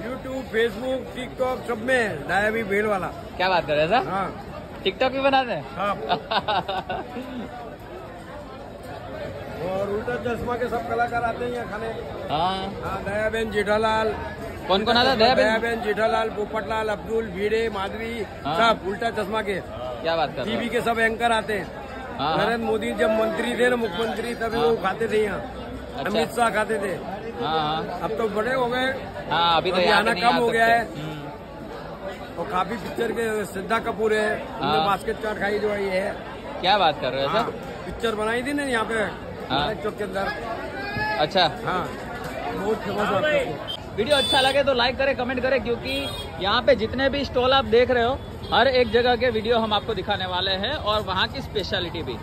YouTube, Facebook, TikTok सब में लाया भी भेल वाला। क्या बात कर रहे हैं? टिकटॉक भी बनाते हैं हाँ। और उल्टा चश्मा के सब कलाकार आते हैं यहाँ खाने हाँ। दयाबेन जेठालाल, कौन कौन आता है? दयाबेन जेठालाल, पोपटलाल, अब्दुल, भीड़े, माधवी हाँ। सब उल्टा चश्मा के। क्या बात कर, टीवी के सब एंकर आते हैं हाँ। नरेंद्र मोदी जब मंत्री थे ना, मुख्यमंत्री, तभी वो खाते थे यहाँ। अमित शाह खाते थे हाँ। अब तो बड़े हो गए हाँ, अभी तो आना कम हो गया है। और काफी पिक्चर के श्रद्धा कपूर है हाँ। बास्केट चाट खाई जो आई है। क्या बात कर रहे हो हाँ। पिक्चर बनाई थी ना यहाँ पे मानेक चौक के अंदर। अच्छा हाँ, बहुत फेमस। वीडियो अच्छा लगे तो लाइक करे, कमेंट करे, क्योंकि यहाँ पे जितने भी स्टॉल आप देख रहे हो हर एक जगह के वीडियो हम आपको दिखाने वाले हैं और वहाँ की स्पेशलिटी भी।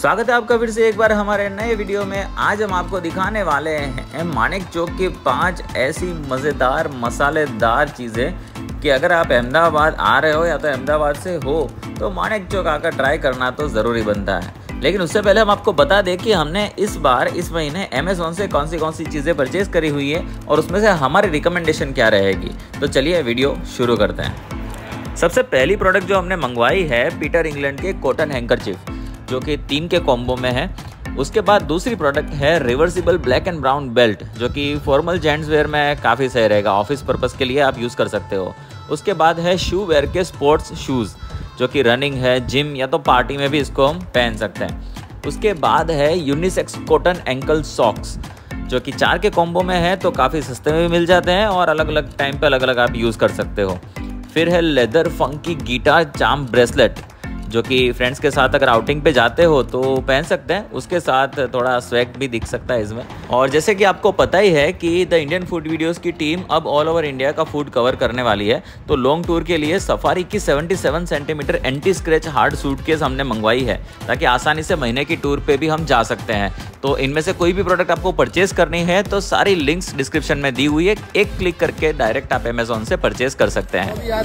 स्वागत है आपका फिर से एक बार हमारे नए वीडियो में। आज हम आपको दिखाने वाले हैं मानेक चौक की 5 ऐसी मज़ेदार मसालेदार चीज़ें कि अगर आप अहमदाबाद आ रहे हो या तो अहमदाबाद से हो तो मानेक चौक आकर ट्राई करना तो ज़रूरी बनता है। लेकिन उससे पहले हम आपको बता दें कि हमने इस बार इस महीने अमेज़ॉन से कौन सी चीज़ें परचेज़ करी हुई है और उसमें से हमारी रिकमेंडेशन क्या रहेगी। तो चलिए वीडियो शुरू करते हैं। सबसे पहली प्रोडक्ट जो हमने मंगवाई है पीटर इंग्लैंड के कॉटन हैंकरचीफ, जो कि 3 के कॉम्बो में है। उसके बाद दूसरी प्रोडक्ट है reversible black and brown belt, जो कि फॉर्मल जेंट्स वेयर में काफ़ी सही रहेगा, ऑफिस पर्पस के लिए आप यूज़ कर सकते हो। उसके बाद है शू वेयर के स्पोर्ट्स शूज़, जो कि रनिंग है, जिम या तो पार्टी में भी इसको हम पहन सकते हैं। उसके बाद है यूनिसेक्स कॉटन एंकल सॉक्स, जो कि 4 के कॉम्बो में है, तो काफ़ी सस्ते में भी मिल जाते हैं और अलग अलग टाइम पर अलग अलग आप यूज़ कर सकते हो। फिर है leather funky guitar charm bracelet, जो कि फ्रेंड्स के साथ अगर आउटिंग पे जाते हो तो पहन सकते हैं, उसके साथ थोड़ा स्वैग भी दिख सकता है इसमें। और जैसे कि आपको पता ही है कि द इंडियन फूड वीडियोस की टीम अब ऑल ओवर इंडिया का फूड कवर करने वाली है, तो लॉन्ग टूर के लिए सफारी की 77 centimetre anti scratch hard suitcase हमने मंगवाई है, ताकि आसानी से महीने की टूर पर भी हम जा सकते हैं। तो इनमें से कोई भी प्रोडक्ट आपको परचेज़ करनी है तो सारी लिंक्स डिस्क्रिप्शन में दी हुई है, एक क्लिक करके डायरेक्ट आप अमेजोन से परचेज़ कर सकते हैं।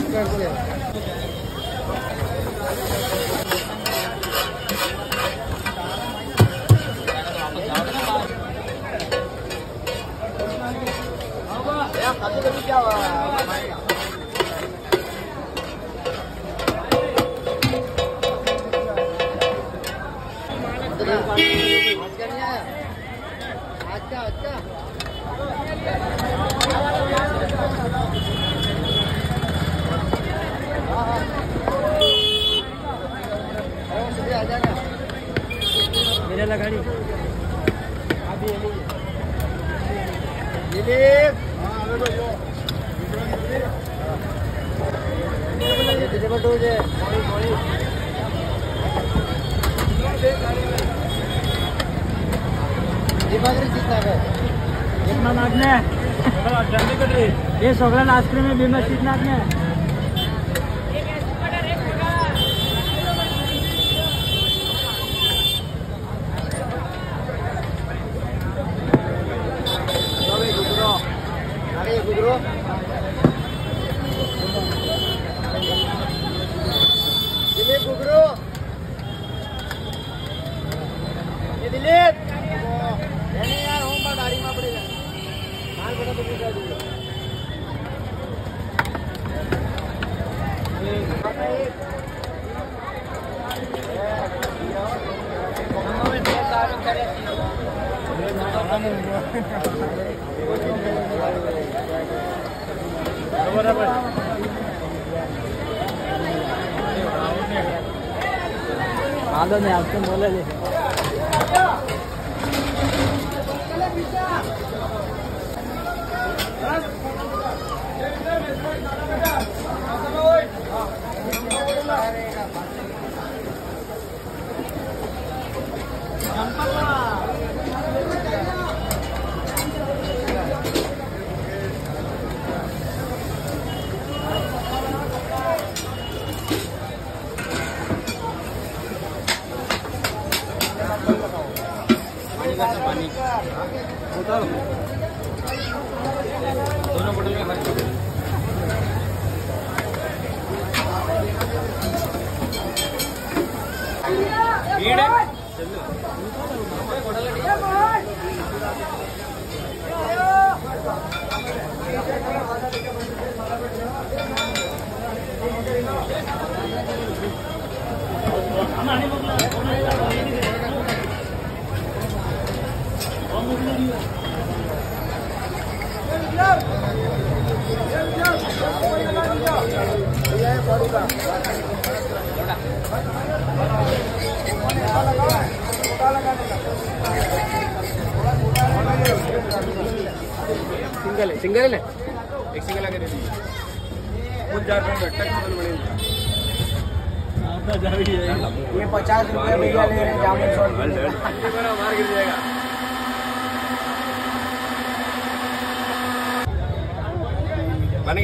ये सोगलन आइसक्रीम में बीमा कितना में आपको बोला जी सिंगल है एक सिंगल आगे दे दीजिए। कुछ जार में बैठा कितना बनेगा आपका जार ही है। ये 50 रुपये भैया ले रहे जामुन सॉल्ट बड़ा मार गिर जाएगा। बन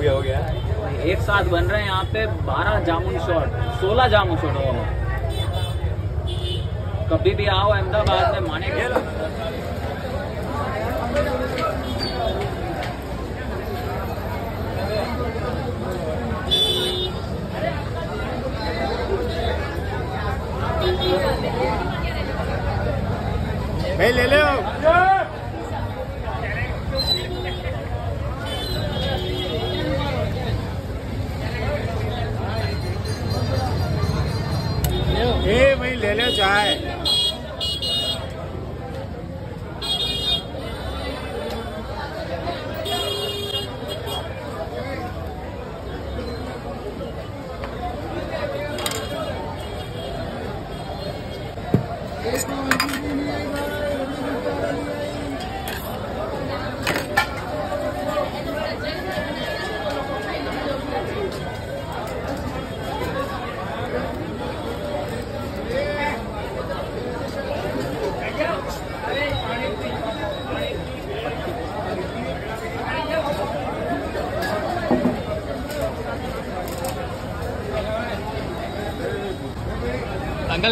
गया हो गया एक साथ बन रहे हैं यहाँ पे 12 जामुन शॉट 16 जामुन शॉट हो। कभी भी आओ अहमदाबाद में मानेक भाई ले लो। ले चाय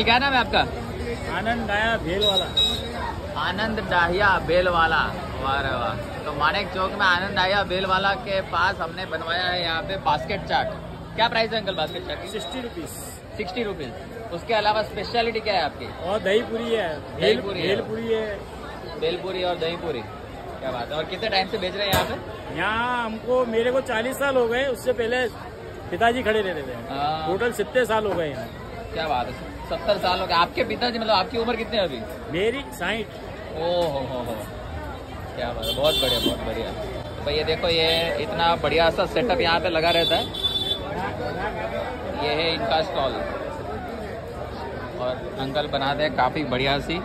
क्या नाम है आपका? आनंद दाहिया बेल वाला। आनंद दाहिया बेल वाला, वाह रे वाह। तो मानेक चौक में आनंद दाहिया बेल वाला के पास हमने बनवाया है यहाँ पे बास्केट चाट। क्या प्राइस है अंकल बास्केट चाट की? 60 रुपीज। 60 रुपीज। उसके अलावा स्पेशलिटी क्या है आपकी? और दही पूरी है। बेलपूरी और दही पूरी, क्या बात है। और कितने टाइम से बेच रहे हैं यहाँ पे? यहाँ हमको मेरे को 40 साल हो गए, उससे पहले पिताजी खड़े रहते थे। टोटल 70 साल हो गए यहाँ। क्या बात है, 70 साल हो गए। आपके पिताजी, मतलब आपकी उम्र कितनी है अभी? मेरी 60। ओह हो, क्या बात है, बहुत बढ़िया बहुत बढ़िया। तो ये देखो, ये इतना बढ़िया सा सेटअप यहाँ पे लगा रहता है। ये है इनका स्टॉल और अंकल बनाते हैं काफ़ी बढ़िया सी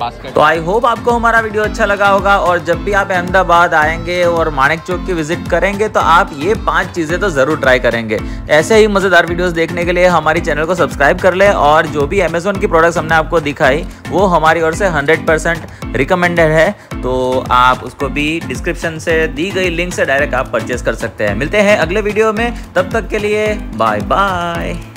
बास्केट। तो आई होप आपको हमारा वीडियो अच्छा लगा होगा। और जब भी आप अहमदाबाद आएंगे और मानेक चौक की विजिट करेंगे तो आप ये 5 चीज़ें तो ज़रूर ट्राई करेंगे। ऐसे ही मज़ेदार वीडियोस देखने के लिए हमारी चैनल को सब्सक्राइब कर लें। और जो भी अमेज़ॉन की प्रोडक्ट्स हमने आपको दिखाई वो हमारी ओर से 100% रिकमेंडेड है, तो आप उसको भी डिस्क्रिप्शन से दी गई लिंक से डायरेक्ट आप परचेज़ कर सकते हैं। मिलते हैं अगले वीडियो में, तब तक के लिए बाय बाय।